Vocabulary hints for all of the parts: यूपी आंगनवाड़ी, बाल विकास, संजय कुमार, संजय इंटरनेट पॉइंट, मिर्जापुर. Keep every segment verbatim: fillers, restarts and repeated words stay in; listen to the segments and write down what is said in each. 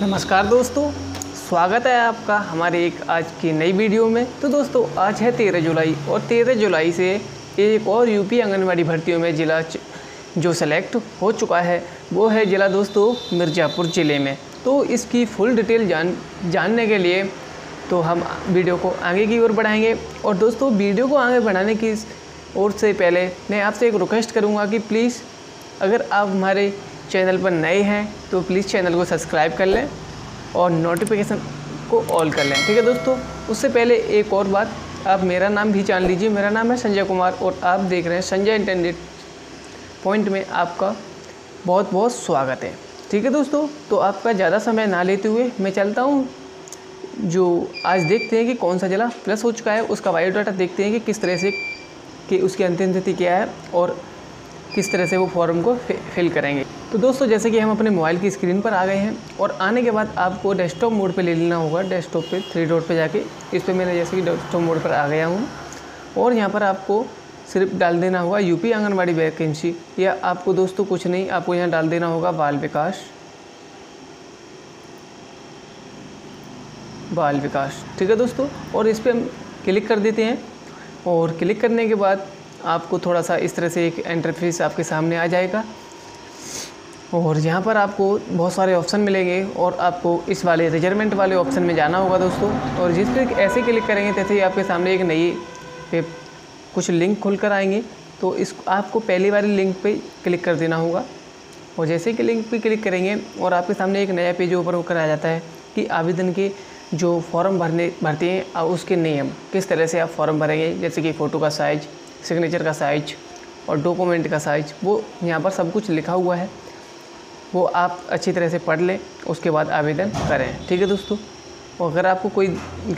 नमस्कार दोस्तों, स्वागत है आपका हमारे एक आज की नई वीडियो में। तो दोस्तों आज है तेरह जुलाई और तेरह जुलाई से एक और यूपी आंगनवाड़ी भर्तियों में ज़िला जो सेलेक्ट हो चुका है वो है ज़िला दोस्तों मिर्जापुर ज़िले में। तो इसकी फुल डिटेल जान जानने के लिए तो हम वीडियो को आगे की ओर बढ़ाएंगे। और दोस्तों वीडियो को आगे बढ़ाने की ओर से पहले मैं आपसे एक रिक्वेस्ट करूँगा कि प्लीज़ अगर आप हमारे चैनल पर नए हैं तो प्लीज़ चैनल को सब्सक्राइब कर लें और नोटिफिकेशन को ऑल कर लें, ठीक है दोस्तों। उससे पहले एक और बात, आप मेरा नाम भी जान लीजिए। मेरा नाम है संजय कुमार और आप देख रहे हैं संजय इंटरनेट पॉइंट में। आपका बहुत बहुत स्वागत है, ठीक है दोस्तों। तो आपका ज़्यादा समय ना लेते हुए मैं चलता हूँ, जो आज देखते हैं कि कौन सा ज़िला प्लस हो चुका है उसका बायोडाटा देखते हैं कि किस तरह से कि उसकी अंतिम तिथि क्या है और किस तरह से वो फॉर्म को फिल करेंगे। तो दोस्तों जैसे कि हम अपने मोबाइल की स्क्रीन पर आ गए हैं और आने के बाद आपको डेस्कटॉप मोड पे ले लेना होगा। डेस्कटॉप पे थ्री डॉट पे जाके इस पे मैंने जैसे कि डेस्कटॉप मोड पर आ गया हूँ और यहाँ पर आपको सिर्फ डाल देना होगा यूपी आंगनवाड़ी वैकेंसी, या आपको दोस्तों कुछ नहीं, आपको यहाँ डाल देना होगा बाल विकास बाल विकास ठीक है दोस्तों। और इस पर हम क्लिक कर देते हैं और क्लिक करने के बाद आपको थोड़ा सा इस तरह से एक इंटरफेस आपके सामने आ जाएगा और यहाँ पर आपको बहुत सारे ऑप्शन मिलेंगे और आपको इस वाले रिजर्वमेंट वाले ऑप्शन में जाना होगा दोस्तों। और जिस पे ऐसे क्लिक करेंगे तैसे ही आपके सामने एक नई पे कुछ लिंक खुल कर आएंगे। तो इस आपको पहली वाली लिंक पे क्लिक कर देना होगा और जैसे कि लिंक पे क्लिक करेंगे और आपके सामने एक नया पेज ऊपर होकर आ जाता है कि आवेदन के जो फॉर्म भरने भरते हैं और उसके नियम किस तरह से आप फॉर्म भरेंगे, जैसे कि फ़ोटो का साइज, सिग्नेचर का साइज और डॉक्यूमेंट का साइज, वो यहाँ पर सब कुछ लिखा हुआ है। वो आप अच्छी तरह से पढ़ लें, उसके बाद आवेदन करें, ठीक है दोस्तों। और अगर आपको कोई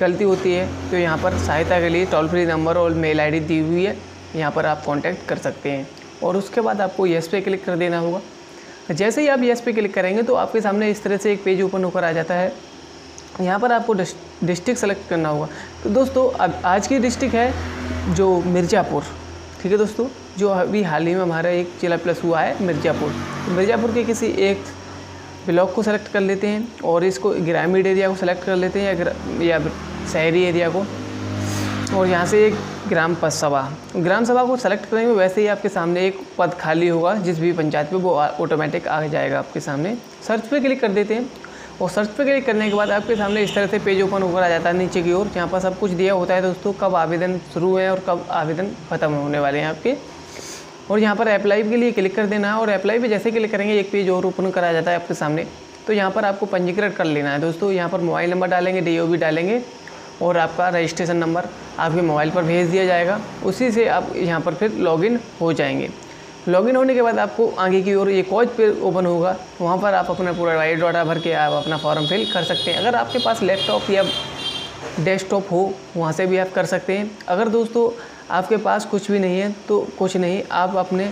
गलती होती है तो यहाँ पर सहायता के लिए टोल फ्री नंबर और मेल आईडी दी हुई है, यहाँ पर आप कांटेक्ट कर सकते हैं। और उसके बाद आपको यस पे क्लिक कर देना होगा। जैसे ही आप यस पे क्लिक करेंगे तो आपके सामने इस तरह से एक पेज ओपन होकर आ जाता है। यहाँ पर आपको डिस्ट्रिक्ट सेलेक्ट करना होगा। तो दोस्तों अब आज की डिस्ट्रिक्ट है जो मिर्ज़ापुर, ठीक है दोस्तों, जो अभी हाल ही में हमारा एक जिला प्लस हुआ है मिर्ज़ापुर। मिर्ज़ापुर के किसी एक ब्लॉक को सेलेक्ट कर लेते हैं और इसको ग्रामीण एरिया को सेलेक्ट कर लेते हैं या या शहरी एरिया को, और यहाँ से एक ग्राम पद सभा ग्राम सभा को सेलेक्ट करेंगे। वैसे ही आपके सामने एक पद खाली होगा जिस भी पंचायत में, वो ऑटोमेटिक आ जाएगा आपके सामने। सर्च पे क्लिक कर देते हैं और सर्च पे क्लिक करने के बाद आपके सामने इस तरह से पेज ओपन होकर आ जाता है नीचे की ओर। यहाँ पर सब कुछ दिया होता है दोस्तों, कब आवेदन शुरू है और कब आवेदन ख़त्म होने वाले हैं आपके। और यहाँ पर अप्लाई के लिए क्लिक कर देना है और अप्लाई पे जैसे क्लिक करेंगे एक पेज और ओपन कराया जाता है आपके सामने। तो यहाँ पर आपको पंजीकृत कर लेना है दोस्तों। यहाँ पर मोबाइल नंबर डालेंगे, डी ओ बी डालेंगे और आपका रजिस्ट्रेशन नंबर आपके मोबाइल पर भेज दिया जाएगा। उसी से आप यहाँ पर फिर लॉगिन हो जाएंगे। लॉगिन होने के बाद आपको आगे की ओर एक और पेज ओपन होगा, वहाँ पर आप अपना पूरा बायोडाटा भर के आप अपना फॉर्म फिल कर सकते हैं। अगर आपके पास लैपटॉप या डेस्कटॉप हो वहाँ से भी आप कर सकते हैं। अगर दोस्तों आपके पास कुछ भी नहीं है तो कुछ नहीं, आप अपने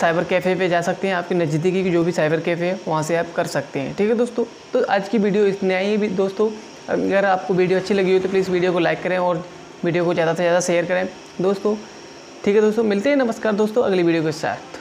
साइबर कैफ़े पे जा सकते हैं, आपके नज़दीकी की जो भी साइबर कैफ़े है वहाँ से आप कर सकते हैं, ठीक है दोस्तों। तो आज की वीडियो इतनी आई है दोस्तों। अगर आपको वीडियो अच्छी लगी हो तो प्लीज़ वीडियो को लाइक करें और वीडियो को ज़्यादा से ज़्यादा शेयर करें दोस्तों, ठीक है दोस्तों। मिलते हैं, नमस्कार दोस्तों, अगली वीडियो के साथ।